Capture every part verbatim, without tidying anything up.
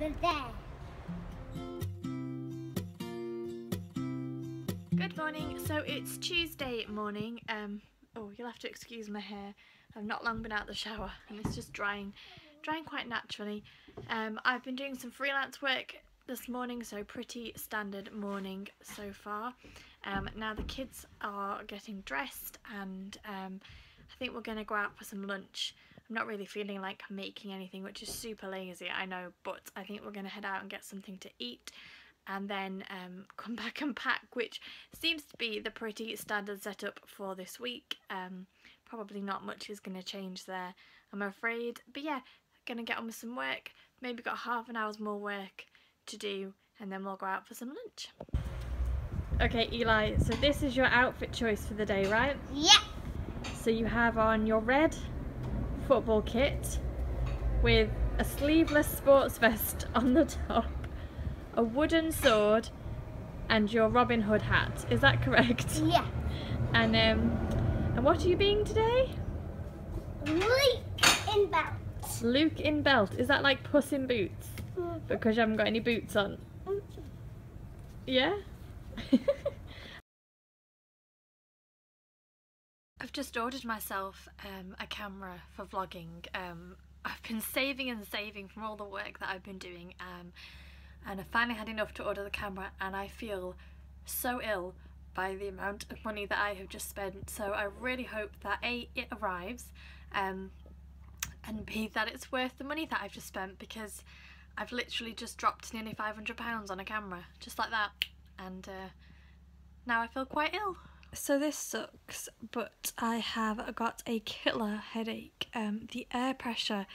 Good morning. So it's Tuesday morning. Um, oh, you'll have to excuse my hair. I've not long been out of the shower and it's just drying, drying quite naturally. Um, I've been doing some freelance work this morning, so pretty standard morning so far. Um, now the kids are getting dressed and um, I think we're going to go out for some lunch. I'm not really feeling like making anything, which is super lazy, I know, but I think we're going to head out and get something to eat and then um, come back and pack, which seems to be the pretty standard setup for this week. Um, probably not much is going to change there, I'm afraid. But yeah, going to get on with some work, maybe got half an hour's more work to do, and then we'll go out for some lunch. Okay, Eli, so this is your outfit choice for the day, right? Yeah. So you have on your red football kit with a sleeveless sports vest on the top, a wooden sword and your Robin Hood hat. Is that correct? Yeah. And um, and what are you being today? Luke in Belt. Luke in Belt. Is that like Puss in Boots? Mm-hmm. Because you haven't got any boots on. Mm-hmm. Yeah? I've just ordered myself um, a camera for vlogging. Um, I've been saving and saving from all the work that I've been doing, um, and I finally had enough to order the camera, and I feel so ill by the amount of money that I have just spent. So I really hope that A, it arrives, um, and B, that it's worth the money that I've just spent, because I've literally just dropped nearly five hundred pounds on a camera, just like that, and uh, now I feel quite ill. So this sucks, but I have got a killer headache. Um, the air pressure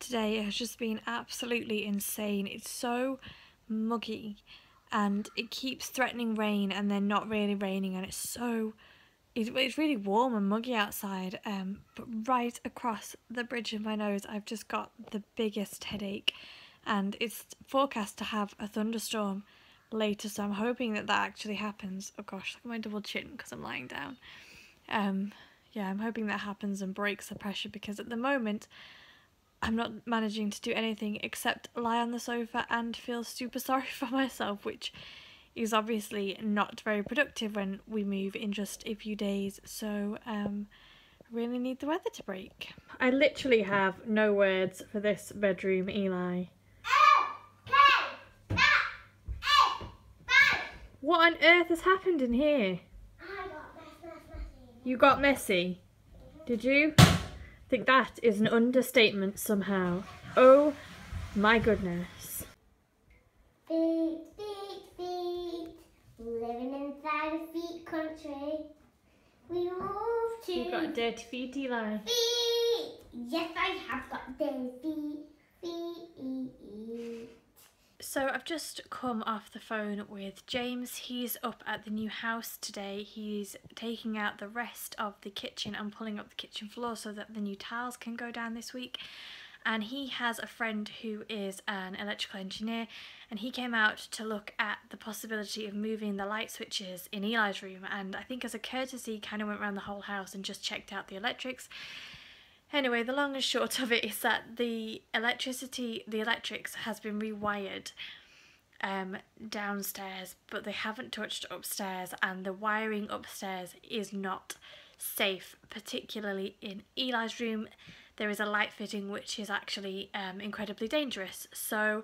today has just been absolutely insane. It's so muggy and it keeps threatening rain and then not really raining, and it's so, it, it's really warm and muggy outside. Um, but right across the bridge of my nose I've just got the biggest headache, and it's forecast to have a thunderstorm later, so I'm hoping that that actually happens. Oh gosh, look at my double chin because I'm lying down. Um, yeah, I'm hoping that happens and breaks the pressure, because at the moment I'm not managing to do anything except lie on the sofa and feel super sorry for myself, which is obviously not very productive when we move in just a few days. So um, I really need the weather to break. I literally have no words for this bedroom, Eli. What on earth has happened in here? I got mess, mess, messy. You got messy? Did you? I think that is an understatement somehow. Oh my goodness. Feet, feet, feet. Living inside a feet country. We move to... You've got dirty feet, Eli. Feet! Yes, I have got dirty feet. Feet. So I've just come off the phone with James. He's up at the new house today. He's taking out the rest of the kitchen and pulling up the kitchen floor so that the new tiles can go down this week. And he has a friend who is an electrical engineer, and he came out to look at the possibility of moving the light switches in Eli's room, and I think as a courtesy kind of went around the whole house and just checked out the electrics. Anyway, the long and short of it is that the electricity, the electrics has been rewired um, downstairs, but they haven't touched upstairs, and the wiring upstairs is not safe, particularly in Eli's room. There is a light fitting which is actually um, incredibly dangerous. So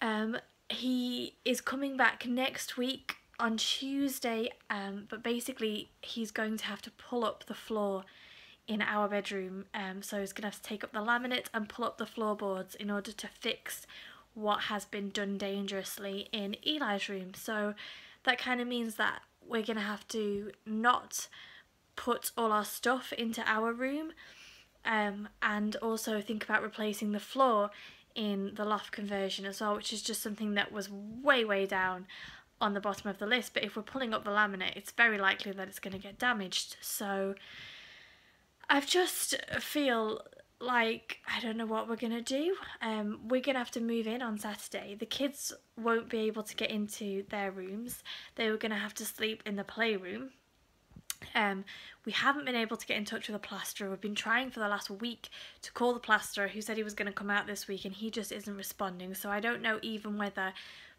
um, he is coming back next week on Tuesday, um, but basically he's going to have to pull up the floor in our bedroom, um, so he's gonna have to take up the laminate and pull up the floorboards in order to fix what has been done dangerously in Eli's room. So that kind of means that we're gonna have to not put all our stuff into our room, um, and also think about replacing the floor in the loft conversion as well, which is just something that was way way down on the bottom of the list, but if we're pulling up the laminate it's very likely that it's going to get damaged. So I've just feel like I don't know what we're going to do. Um, we're going to have to move in on Saturday. The kids won't be able to get into their rooms. They were going to have to sleep in the playroom. Um, we haven't been able to get in touch with a plasterer. We've been trying for the last week to call the plasterer who said he was going to come out this week, and he just isn't responding. So I don't know even whether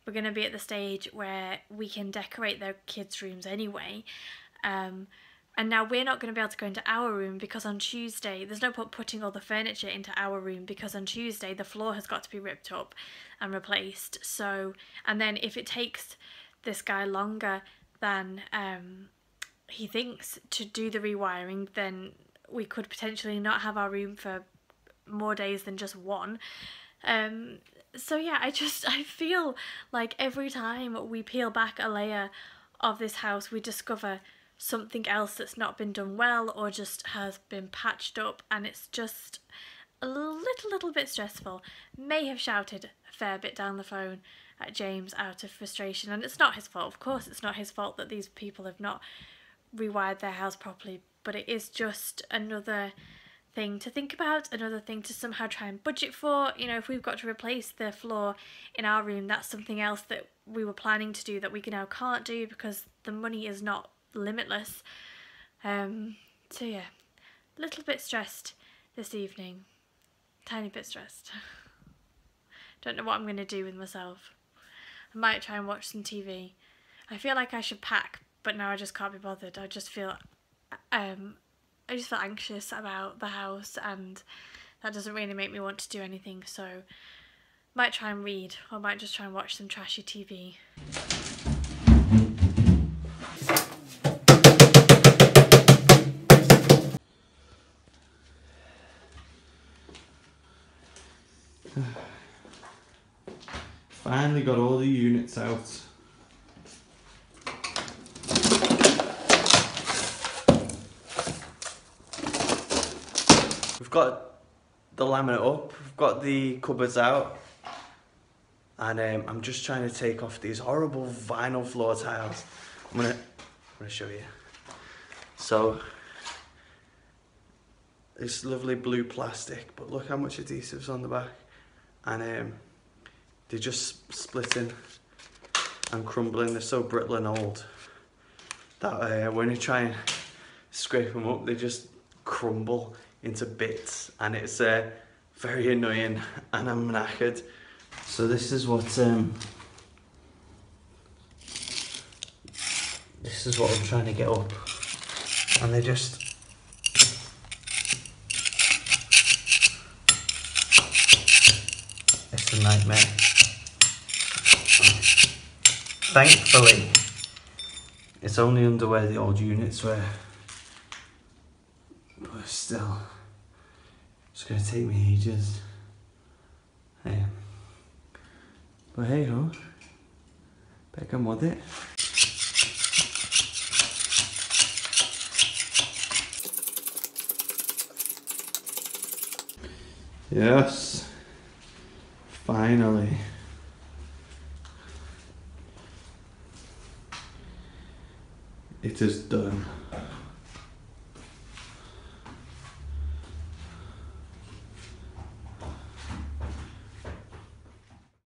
we're going to be at the stage where we can decorate their kids' rooms anyway. Um, and now we're not going to be able to go into our room because on Tuesday, there's no point putting all the furniture into our room because on Tuesday the floor has got to be ripped up and replaced. So, and then if it takes this guy longer than um, he thinks to do the rewiring, then we could potentially not have our room for more days than just one. Um, so yeah, I just, I feel like every time we peel back a layer of this house, we discover something else that's not been done well or just has been patched up, and it's just a little little bit stressful. May have shouted a fair bit down the phone at James out of frustration, and it's not his fault. Of course it's not his fault that these people have not rewired their house properly, but it is just another thing to think about, another thing to somehow try and budget for. You know, if we've got to replace the floor in our room, that's something else that we were planning to do that we now can't do because the money is not limitless. Um, so yeah, a little bit stressed this evening, tiny bit stressed. Don't know what I'm going to do with myself. I might try and watch some T V. I feel like I should pack, but now I just can't be bothered. I just feel um, I just feel anxious about the house, and that doesn't really make me want to do anything, so might try and read, or might just try and watch some trashy T V. Finally got all the units out. We've got the laminate up, we've got the cupboards out, and um, I'm just trying to take off these horrible vinyl floor tiles. I'm gonna, I'm gonna show you. So, it's lovely blue plastic, but look how much adhesive's on the back. And um, they're just splitting and crumbling. They're so brittle and old that uh, when you try and scrape them up, they just crumble into bits, and it's uh, very annoying, and I'm knackered. So this is what um, this is what I'm trying to get up, and they just. It's a nightmare. Thankfully, it's only under where the old units were, but still, it's going to take me ages. Yeah. But hey ho, back and with it. Yes. Finally. It is done.